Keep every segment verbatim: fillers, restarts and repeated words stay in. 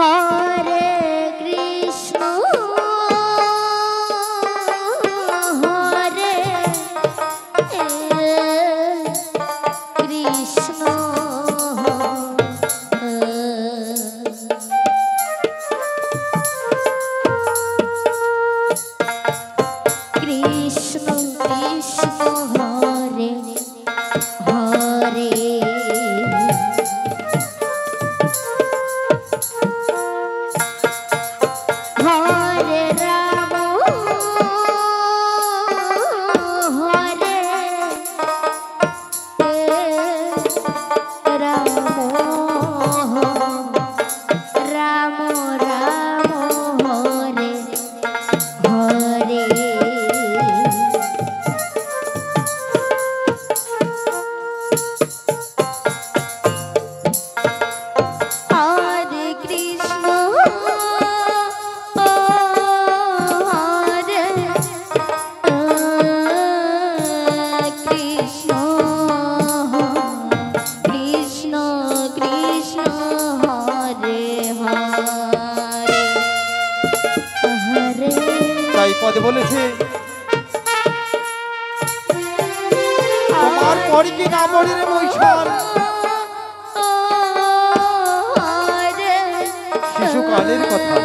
शिशुकालेर कथा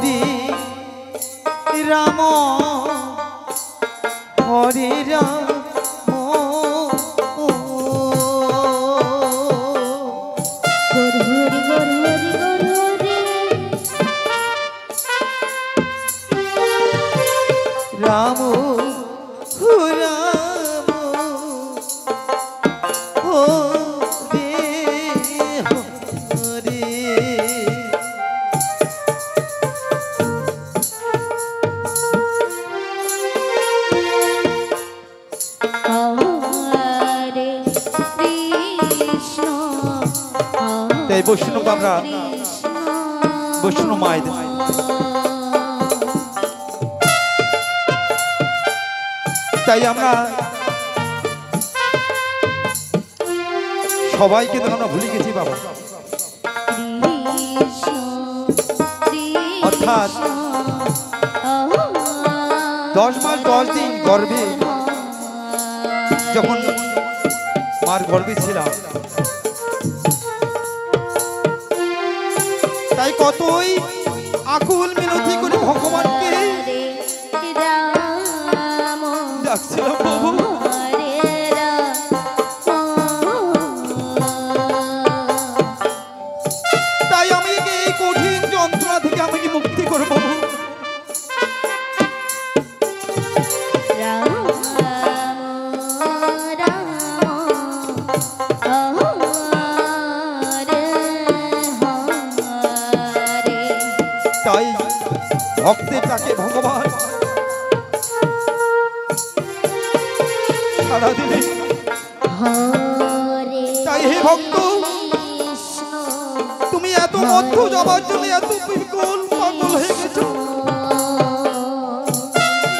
Gourhori Ramo। हरे राम বৈষ্ণব আমরা বৈষ্ণব মায়েদের তাই আমরা সবাইকে তো আমরা ভুলে গেছি বাবা। অর্থাৎ দশ মাস দশ দিন গর্ভে যখন মার গর্ভে ছিলাম তাই কতই আকুল মিনতি করে ভগবানকে ডাকছিলাম প্রভু তাই আমি এই কঠিন যন্ত্রণা থেকে আমি মুক্তি করব ভক্তের তাকে ভগবান সারা দিলে তাই হে ভক্ত তুমি এত মধ্য যাবার জন্য এত বিকল পাগল হয়ে গেছো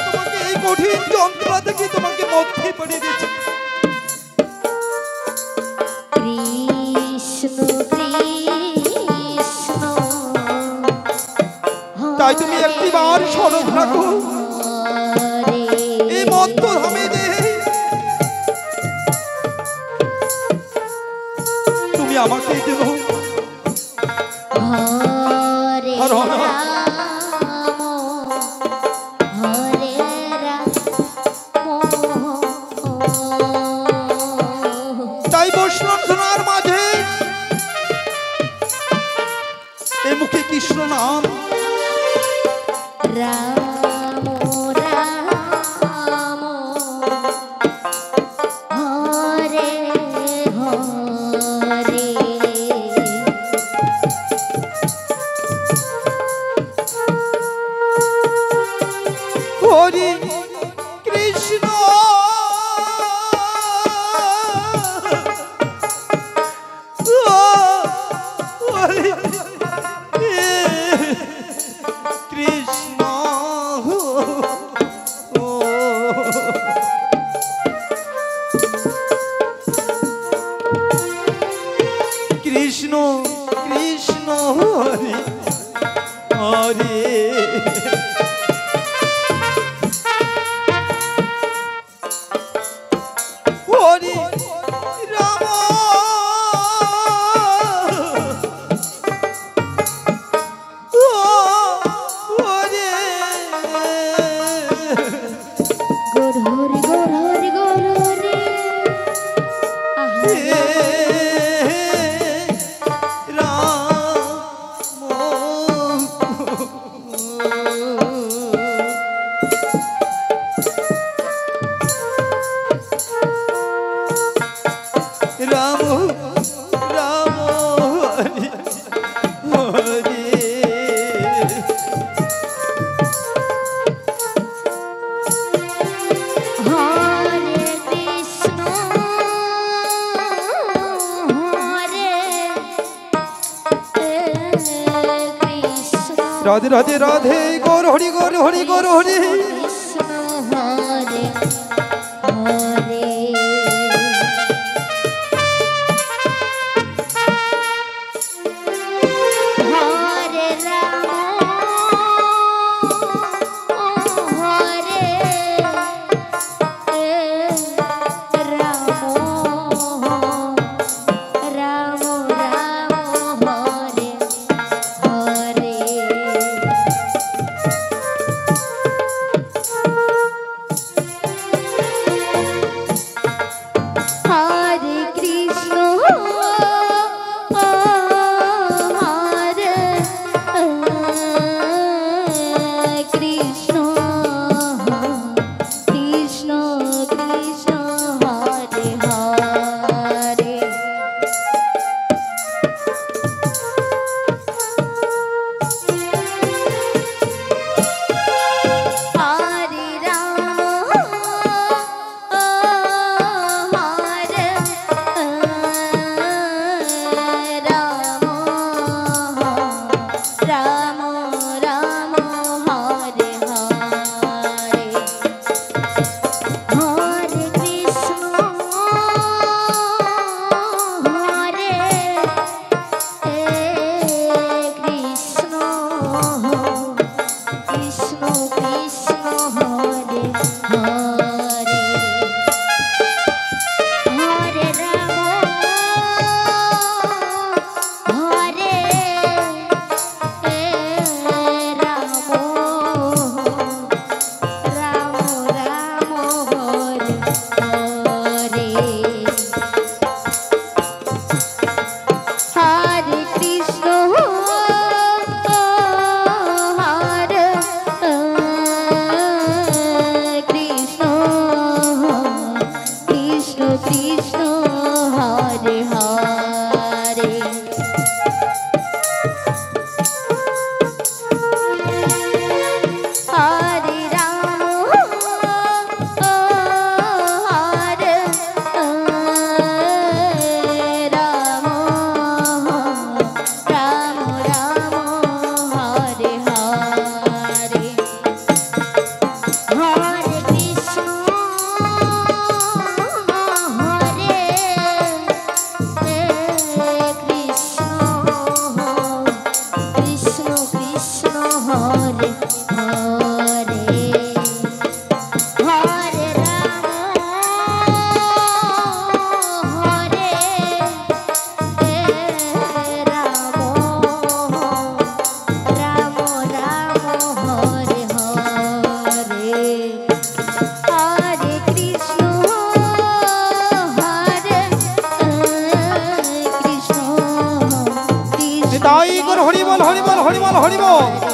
তোমাকে এই কঠিন যন্ত্রণা থেকে তোমাকে মধ্যে পড়ে দিয়েছে তাই তুমি একবার স্মরণ রাখো এই মধ্য ধামে যে তুমি আমাকে দেব তাই বৈষ্ণব ধনার মাঝে এই মুখে কৃষ্ণ নাম রাম রাম হরে হরে হরে কৃষ্ণ राधे राधे राधे गोरहरि गोरहरि गोरहरि हरिबोल हरिबोल हरिबोल हरिबोल।